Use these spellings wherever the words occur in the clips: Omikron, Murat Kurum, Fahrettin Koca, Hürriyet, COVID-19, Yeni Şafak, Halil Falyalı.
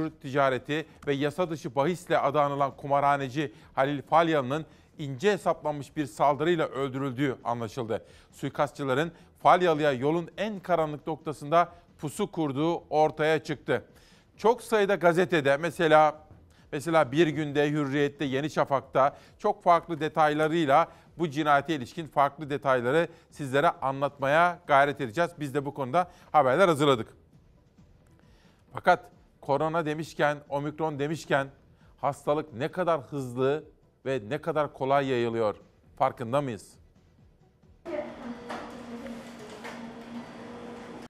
hür ticareti ve yasa dışı bahisle adı anılan kumarhaneci Halil Falyalı'nın ince hesaplanmış bir saldırıyla öldürüldüğü anlaşıldı. Suikastçıların Falyalı'ya yolun en karanlık noktasında pusu kurduğu ortaya çıktı. Çok sayıda gazetede, mesela Bir Gün'de, Hürriyet'te, Yeni Şafak'ta çok farklı detaylarıyla bu cinayete ilişkin farklı detayları sizlere anlatmaya gayret edeceğiz. Biz de bu konuda haberler hazırladık. Fakat korona demişken, omikron demişken hastalık ne kadar hızlı ve ne kadar kolay yayılıyor farkında mıyız?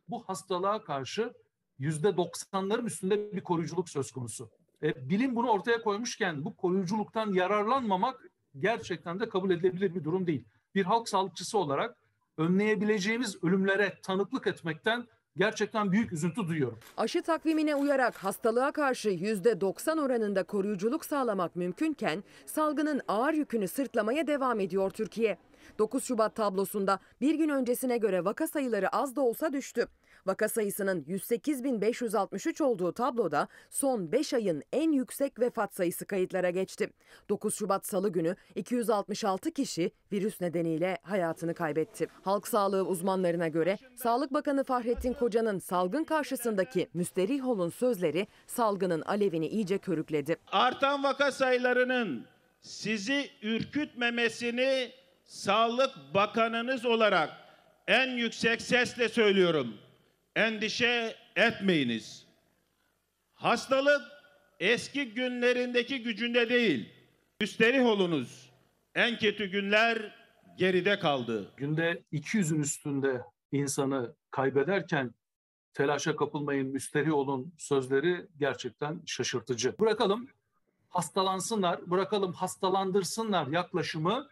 Bu hastalığa karşı %90'ların üstünde bir koruyuculuk söz konusu. Bilim bunu ortaya koymuşken bu koruyuculuktan yararlanmamak gerçekten de kabul edilebilir bir durum değil. Bir halk sağlıkçısı olarak önleyebileceğimiz ölümlere tanıklık etmekten gerçekten büyük üzüntü duyuyorum. Aşı takvimine uyarak hastalığa karşı %90 oranında koruyuculuk sağlamak mümkünken salgının ağır yükünü sırtlamaya devam ediyor Türkiye. 9 Şubat tablosunda bir gün öncesine göre vaka sayıları az da olsa düştü. Vaka sayısının 108.563 olduğu tabloda son 5 ayın en yüksek vefat sayısı kayıtlara geçti. 9 Şubat Salı günü 266 kişi virüs nedeniyle hayatını kaybetti. Halk sağlığı uzmanlarına göre Sağlık Bakanı Fahrettin Koca'nın salgın karşısındaki müsterih olun sözleri salgının alevini iyice körükledi. Artan vaka sayılarının sizi ürkütmemesini Sağlık Bakanınız olarak en yüksek sesle söylüyorum. Endişe etmeyiniz. Hastalık eski günlerindeki gücünde değil. Müsterih olunuz. En kötü günler geride kaldı. Günde 200'ün üstünde insanı kaybederken telaşa kapılmayın, müsterih olun sözleri gerçekten şaşırtıcı. Bırakalım hastalansınlar, bırakalım hastalandırsınlar yaklaşımı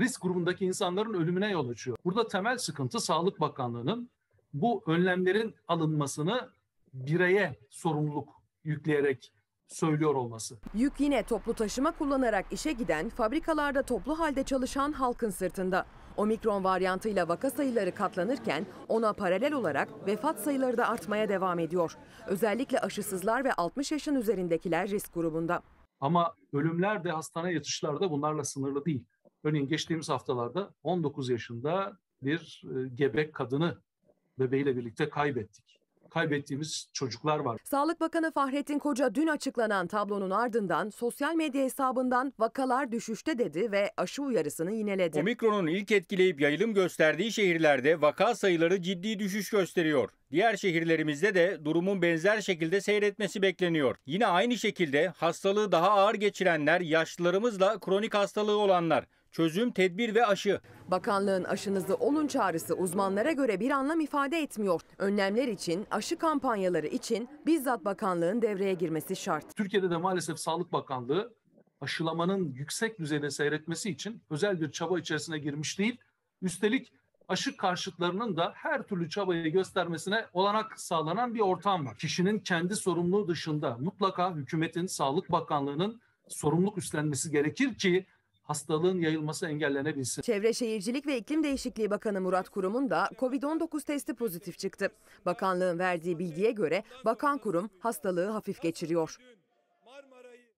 risk grubundaki insanların ölümüne yol açıyor. Burada temel sıkıntı Sağlık Bakanlığı'nın bu önlemlerin alınmasını bireye sorumluluk yükleyerek söylüyor olması. Yük yine toplu taşıma kullanarak işe giden, fabrikalarda toplu halde çalışan halkın sırtında. Omikron varyantıyla vaka sayıları katlanırken ona paralel olarak vefat sayıları da artmaya devam ediyor. Özellikle aşısızlar ve 60 yaşın üzerindekiler risk grubunda. Ama ölümler de hastaneye yatışlar da bunlarla sınırlı değil. Örneğin geçtiğimiz haftalarda 19 yaşında bir gebe kadını bebeğiyle birlikte kaybettik. Kaybettiğimiz çocuklar var. Sağlık Bakanı Fahrettin Koca dün açıklanan tablonun ardından sosyal medya hesabından vakalar düşüşte dedi ve aşı uyarısını yineledi. Omikron'un ilk etkileyip yayılım gösterdiği şehirlerde vaka sayıları ciddi düşüş gösteriyor. Diğer şehirlerimizde de durumun benzer şekilde seyretmesi bekleniyor. Yine aynı şekilde hastalığı daha ağır geçirenler, yaşlılarımızla kronik hastalığı olanlar. Çözüm, tedbir ve aşı. Bakanlığın aşınızı olun çağrısı uzmanlara göre bir anlam ifade etmiyor. Önlemler için, aşı kampanyaları için bizzat bakanlığın devreye girmesi şart. Türkiye'de de maalesef Sağlık Bakanlığı aşılamanın yüksek düzeyde seyretmesi için özel bir çaba içerisine girmiş değil. Üstelik aşı karşıtlarının da her türlü çabayı göstermesine olanak sağlanan bir ortam var. Kişinin kendi sorumluluğu dışında mutlaka hükümetin, Sağlık Bakanlığı'nın sorumluluk üstlenmesi gerekir ki hastalığın yayılması engellenebilsin. Çevre Şehircilik ve İklim Değişikliği Bakanı Murat Kurum'un da COVID-19 testi pozitif çıktı. Bakanlığın verdiği bilgiye göre Bakan Kurum hastalığı hafif geçiriyor.